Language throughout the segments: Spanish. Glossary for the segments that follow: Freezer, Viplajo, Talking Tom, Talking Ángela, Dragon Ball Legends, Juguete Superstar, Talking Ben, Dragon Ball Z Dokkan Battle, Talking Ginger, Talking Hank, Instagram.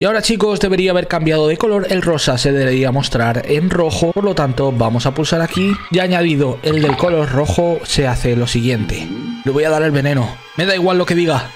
Y ahora, chicos, debería haber cambiado de color. El rosa se debería mostrar en rojo. Por lo tanto, vamos a pulsar aquí. Ya añadido el del color rojo, se hace lo siguiente. Le voy a dar el veneno. Me da igual lo que diga.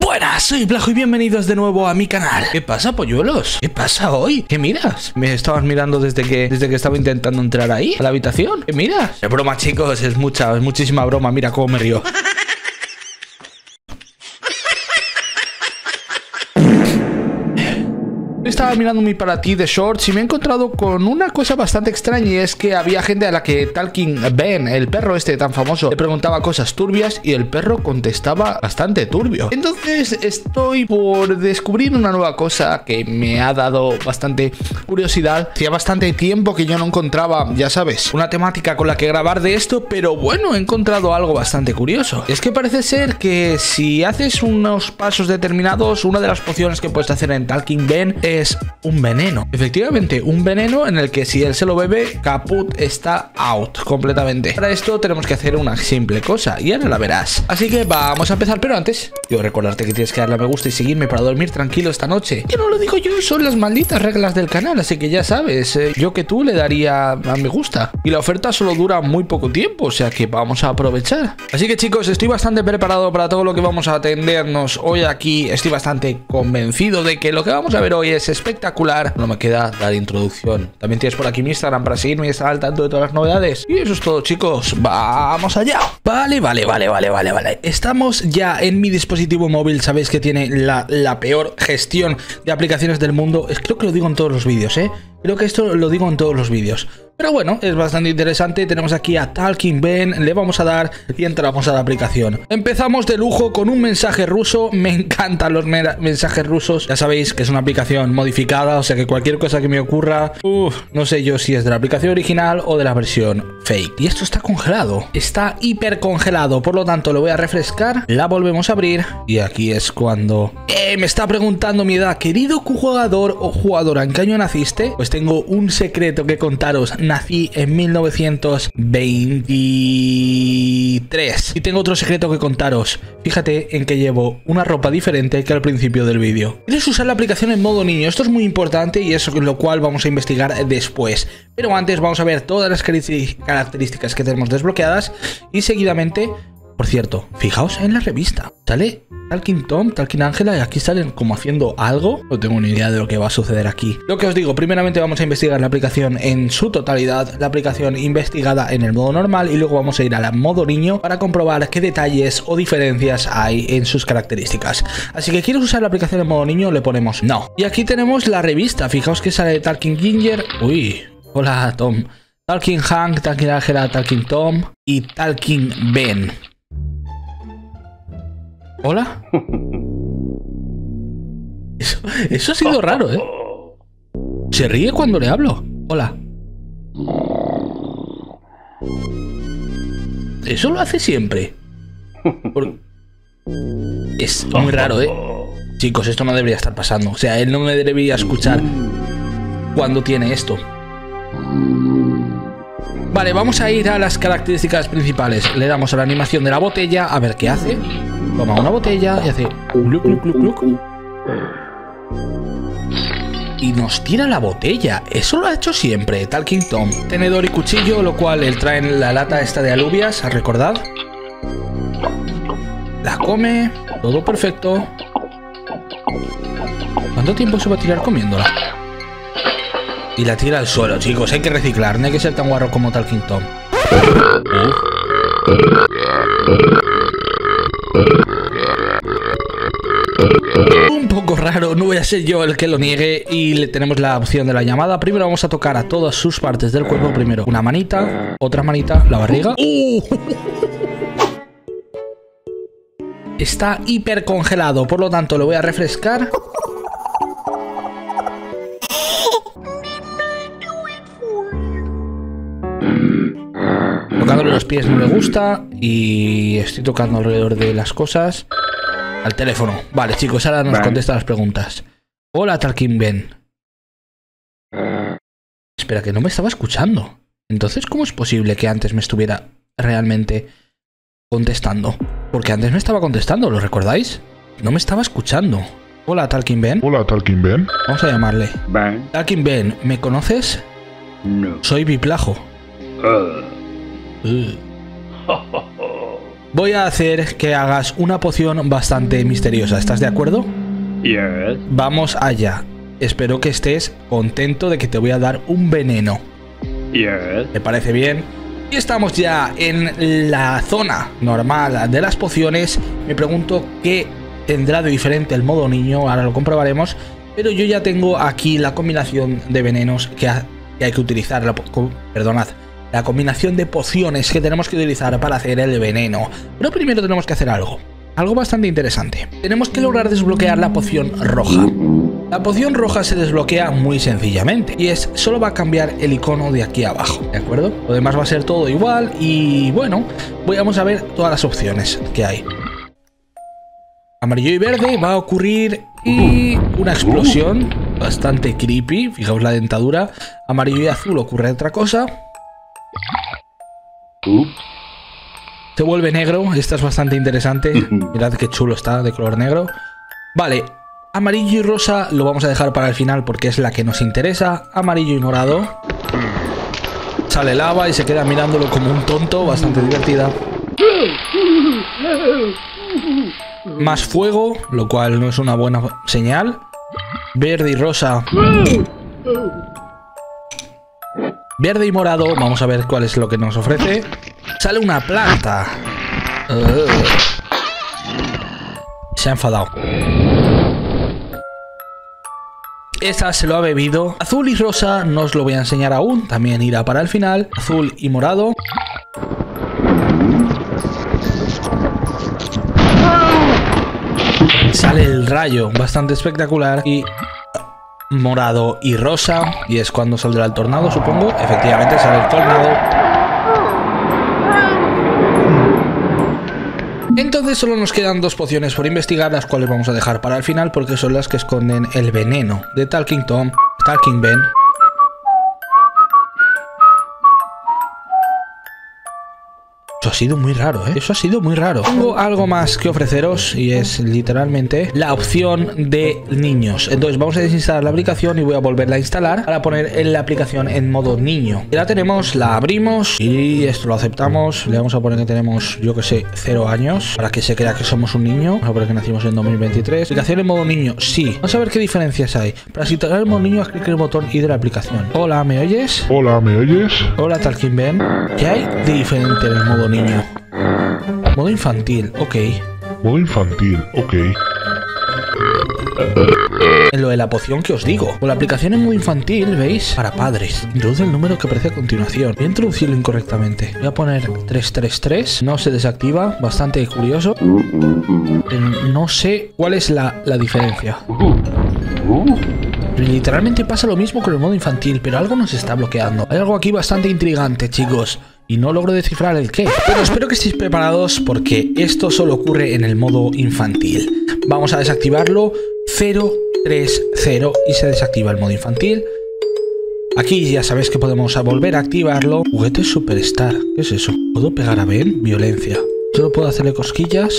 Buenas, soy Viplajo y bienvenidos de nuevo a mi canal. ¿Qué pasa, polluelos? ¿Qué pasa hoy? ¿Qué miras? Me estabas mirando desde que estaba intentando entrar ahí, a la habitación. ¿Qué miras? Es broma, chicos, es muchísima broma. Mira cómo me río. Estaba mirando mi para ti de shorts y me he encontrado con una cosa bastante extraña, y es que había gente a la que Talking Ben, el perro este tan famoso, le preguntaba cosas turbias y el perro contestaba bastante turbio. Entonces estoy por descubrir una nueva cosa que me ha dado bastante curiosidad. Hacía bastante tiempo que yo no encontraba, ya sabes, una temática con la que grabar de esto, pero bueno, he encontrado algo bastante curioso. Es que parece ser que si haces unos pasos determinados, una de las pociones que puedes hacer en Talking Ben es un veneno. Efectivamente, un veneno en el que si él se lo bebe, caput, está out completamente. Para esto tenemos que hacer una simple cosa y ahora la verás. Así que vamos a empezar, pero antes quiero recordarte que tienes que darle a me gusta y seguirme para dormir tranquilo esta noche. Que no lo digo yo, son las malditas reglas del canal, así que ya sabes, yo que tú le daría a me gusta. Y la oferta solo dura muy poco tiempo, o sea que vamos a aprovechar. Así que, chicos, estoy bastante preparado para todo lo que vamos a atendernos hoy aquí. Estoy bastante convencido de que lo que vamos a ver hoy es espectacular. No me queda dar introducción. También tienes por aquí mi Instagram para seguirme y estar al tanto de todas las novedades. Y eso es todo, chicos. ¡Vamos allá! Vale. Estamos ya en mi dispositivo móvil. Sabéis que tiene la peor gestión de aplicaciones del mundo. Creo que lo digo en todos los vídeos, ¿eh? Creo que esto lo digo en todos los vídeos. Pero bueno, es bastante interesante. Tenemos aquí a Talking Ben, le vamos a dar y entramos a la aplicación. Empezamos de lujo con un mensaje ruso. Me encantan los mensajes rusos. Ya sabéis que es una aplicación modificada, o sea que cualquier cosa que me ocurra, no sé yo si es de la aplicación original o de la versión fake. Y esto está congelado, está hiper congelado, por lo tanto lo voy a refrescar. La volvemos a abrir y aquí es cuando... me está preguntando mi edad. Querido jugador o jugadora, ¿en qué año naciste? Pues tengo un secreto que contaros. Nací en 1923. Y tengo otro secreto que contaros. Fíjate en que llevo una ropa diferente que al principio del vídeo. Quieres usar la aplicación en modo niño. Esto es muy importante y es lo cual vamos a investigar después. Pero antes vamos a ver todas las características que tenemos desbloqueadas. Y seguidamente, por cierto, fijaos en la revista. Sale Talking Tom, Talking Ángela, y aquí salen como haciendo algo. No tengo ni idea de lo que va a suceder aquí. Lo que os digo, primeramente vamos a investigar la aplicación en su totalidad, la aplicación investigada en el modo normal, y luego vamos a ir al modo niño para comprobar qué detalles o diferencias hay en sus características. Así que ¿quieres usar la aplicación en modo niño? Le ponemos no. Y aquí tenemos la revista. Fijaos que sale Talking Ginger. Uy, hola Tom. Talking Hank, Talking Ángela, Talking Tom y Talking Ben. ¿Hola? Eso ha sido raro, ¿eh? Se ríe cuando le hablo. Hola. Eso lo hace siempre. Es muy raro, ¿eh? Chicos, esto no debería estar pasando. O sea, él no me debería escuchar cuando tiene esto. Vale, vamos a ir a las características principales. Le damos a la animación de la botella, a ver qué hace. Toma una botella y hace gluc, gluc, gluc, gluc. Y nos tira la botella. Eso lo ha hecho siempre Talking Tom. Tenedor y cuchillo, lo cual él trae en la lata esta de alubias, recordad. La come, todo perfecto. ¿Cuánto tiempo se va a tirar comiéndola? Y la tira al suelo, chicos. Hay que reciclar, no hay que ser tan guarro como Talking Tom. Un poco raro, no voy a ser yo el que lo niegue. Y le tenemos la opción de la llamada. Primero vamos a tocar a todas sus partes del cuerpo. Primero una manita, otra manita, la barriga. Está hiper congelado, por lo tanto lo voy a refrescar. Tocándole los pies no le gusta. Y estoy tocando alrededor de las cosas. Al teléfono. Vale, chicos, ahora nos contesta las preguntas. Hola, Talking Ben. Espera, que no me estaba escuchando. Entonces, ¿cómo es posible que antes me estuviera realmente contestando? Porque antes me estaba contestando, ¿lo recordáis? No me estaba escuchando. Hola, Talking Ben. Hola, Talking Ben. Vamos a llamarle. Ben. Talking Ben, ¿me conoces? No. Soy Viplajo. Voy a hacer que hagas una poción bastante misteriosa. ¿Estás de acuerdo? Yes. Vamos allá. Espero que estés contento de que te voy a dar un veneno. Yes. ¿Te parece bien? Y estamos ya en la zona normal de las pociones. Me pregunto qué tendrá de diferente el modo niño. Ahora lo comprobaremos. Pero yo ya tengo aquí la combinación de venenos que hay que utilizar. Perdonad. La combinación de pociones que tenemos que utilizar para hacer el veneno. Pero primero tenemos que hacer algo. Algo bastante interesante. Tenemos que lograr desbloquear la poción roja. La poción roja se desbloquea muy sencillamente. Y es, solo va a cambiar el icono de aquí abajo. ¿De acuerdo? Lo demás va a ser todo igual. Y bueno, vamos a ver todas las opciones que hay. Amarillo y verde va a ocurrir. Y una explosión bastante creepy. Fijaos la dentadura. Amarillo y azul ocurre otra cosa. Se vuelve negro. Esta es bastante interesante. Mirad qué chulo está, de color negro. Vale, amarillo y rosa lo vamos a dejar para el final porque es la que nos interesa. Amarillo y morado. Sale lava y se queda mirándolo como un tonto. Bastante divertida. Más fuego, lo cual no es una buena señal. Verde y rosa. Verde y morado, vamos a ver cuál es lo que nos ofrece. Sale una planta. Se ha enfadado. Esta se lo ha bebido. Azul y rosa no os lo voy a enseñar aún. También irá para el final. Azul y morado. Sale el rayo, bastante espectacular. Y... morado y rosa. Y es cuando saldrá el tornado, supongo. Efectivamente sale el tornado. Entonces solo nos quedan dos pociones por investigar, las cuales vamos a dejar para el final porque son las que esconden el veneno de Talking Tom, Talking Ben. Eso ha sido muy raro, ¿eh? Eso ha sido muy raro. Tengo algo más que ofreceros y es literalmente la opción de niños. Entonces vamos a desinstalar la aplicación y voy a volverla a instalar para poner en la aplicación en modo niño. Ya la tenemos, la abrimos y esto lo aceptamos. Le vamos a poner que tenemos, yo que sé, 0 años para que se crea que somos un niño. Vamos a poner que nacimos en 2023. Aplicación en modo niño, sí. Vamos a ver qué diferencias hay. Para instalar el modo niño, haz clic en el botón I de la aplicación. Hola, ¿me oyes? Hola, ¿me oyes? Hola, Talking Ben. ¿Qué hay de diferente en el modo niño? Modo infantil, ok. Modo infantil, ok. En lo de la poción que os digo. Con la aplicación en modo infantil, ¿veis? Para padres. Introduce el número que aparece a continuación. Voy a introducirlo incorrectamente. Voy a poner 333. No se desactiva. Bastante curioso. No sé cuál es la diferencia. Literalmente pasa lo mismo con el modo infantil, pero algo nos está bloqueando. Hay algo aquí bastante intrigante, chicos. Y no logro descifrar el qué. Pero espero que estéis preparados porque esto solo ocurre en el modo infantil. Vamos a desactivarlo. 030 y se desactiva el modo infantil. Aquí ya sabéis que podemos volver a activarlo. Juguete Superstar. ¿Qué es eso? ¿Puedo pegar a Ben? Violencia. Solo puedo hacerle cosquillas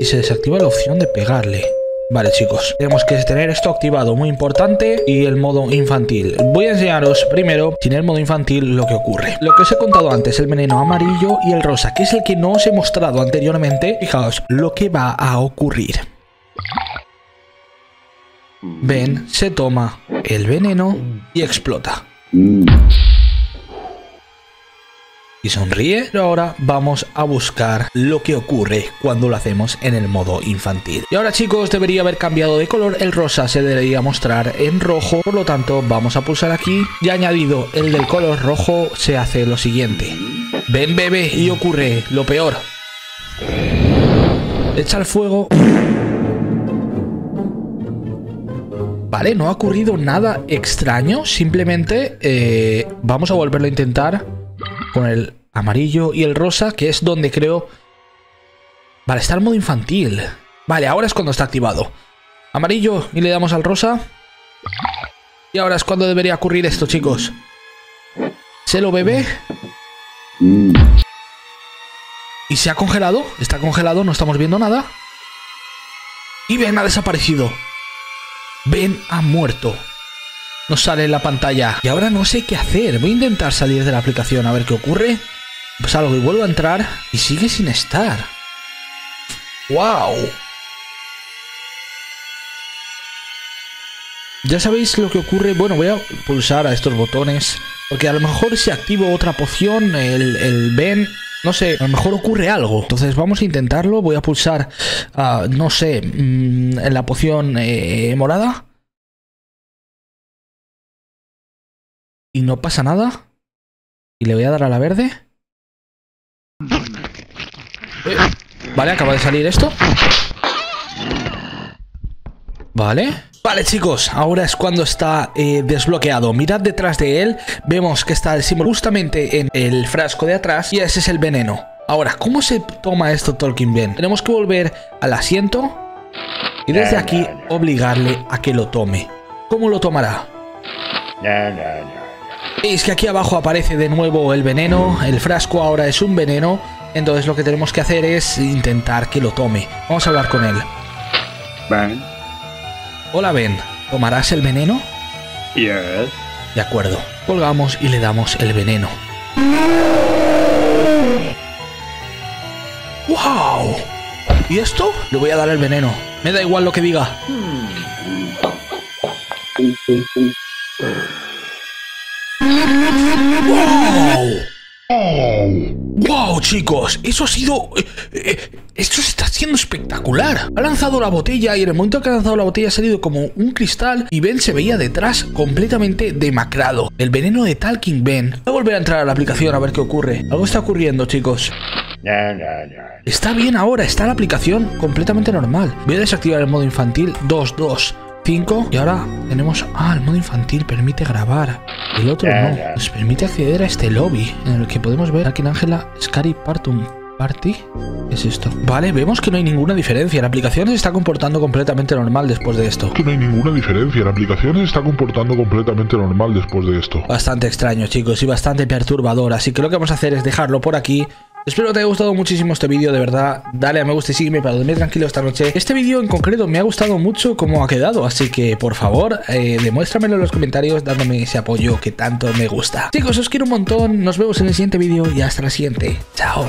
y se desactiva la opción de pegarle. Vale, chicos, tenemos que tener esto activado, muy importante, y el modo infantil. Voy a enseñaros primero, sin el modo infantil, lo que ocurre. Lo que os he contado antes, el veneno amarillo y el rosa, que es el que no os he mostrado anteriormente. Fijaos lo que va a ocurrir. Ben se toma el veneno y explota. Y sonríe. Pero ahora vamos a buscar lo que ocurre cuando lo hacemos en el modo infantil. Y ahora, chicos, debería haber cambiado de color. El rosa se debería mostrar en rojo. Por lo tanto, vamos a pulsar aquí. Y añadido el del color rojo, se hace lo siguiente. Ven, bebé, y ocurre lo peor. Echa el fuego. Vale, no ha ocurrido nada extraño. Simplemente vamos a volverlo a intentar. Con el amarillo y el rosa, que es donde creo... Vale, está el modo infantil. Vale, ahora es cuando está activado. Amarillo y le damos al rosa. Y ahora es cuando debería ocurrir esto, chicos. ¿Se lo bebe? ¿Y se ha congelado? Está congelado, no estamos viendo nada. Y Ben ha desaparecido. Ben ha muerto. Nos sale en la pantalla. Y ahora no sé qué hacer. Voy a intentar salir de la aplicación a ver qué ocurre. Pues algo y vuelvo a entrar. Y sigue sin estar. ¡Wow! Ya sabéis lo que ocurre. Bueno, voy a pulsar a estos botones. Porque a lo mejor si activo otra poción, el Ben... No sé, a lo mejor ocurre algo. Entonces vamos a intentarlo. Voy a pulsar, no sé, en la poción morada. Y no pasa nada. Y le voy a dar a la verde. Vale, acaba de salir esto. Vale. Vale chicos, ahora es cuando está desbloqueado. Mirad detrás de él, vemos que está el símbolo justamente en el frasco de atrás y ese es el veneno. Ahora, ¿cómo se toma esto Talking Ben? Tenemos que volver al asiento y desde aquí obligarle a que lo tome. ¿Cómo lo tomará? Veis que aquí abajo aparece de nuevo el veneno, el frasco ahora es un veneno, entonces lo que tenemos que hacer es intentar que lo tome. Vamos a hablar con él. Vale. Hola Ben, ¿tomarás el veneno? Sí. De acuerdo. Colgamos y le damos el veneno. ¡Wow! ¿Y esto? Le voy a dar el veneno. Me da igual lo que diga. ¡Wow! ¡Wow, chicos! Eso ha sido... esto se está haciendo espectacular. Ha lanzado la botella y en el momento que ha lanzado la botella ha salido como un cristal y Ben se veía detrás completamente demacrado. El veneno de Talking Ben. Voy a volver a entrar a la aplicación a ver qué ocurre. Algo está ocurriendo, chicos. Está bien ahora, está la aplicación completamente normal. Voy a desactivar el modo infantil 2.2.5 y ahora tenemos... Ah, el modo infantil permite grabar. El otro no. Nos permite acceder a este lobby en el que podemos ver aquí en Ángela Scary Partum Party. ¿Qué es esto? Vale, vemos que no hay ninguna diferencia. La aplicación se está comportando completamente normal después de esto. Bastante extraño, chicos, y bastante perturbador. Así que lo que vamos a hacer es dejarlo por aquí. Espero que te haya gustado muchísimo este vídeo, de verdad. Dale a me gusta y sígueme para dormir tranquilo esta noche. Este vídeo en concreto me ha gustado mucho cómo ha quedado, así que por favor, demuéstramelo en los comentarios dándome ese apoyo que tanto me gusta. Chicos, os quiero un montón, nos vemos en el siguiente vídeo y hasta la siguiente. Chao.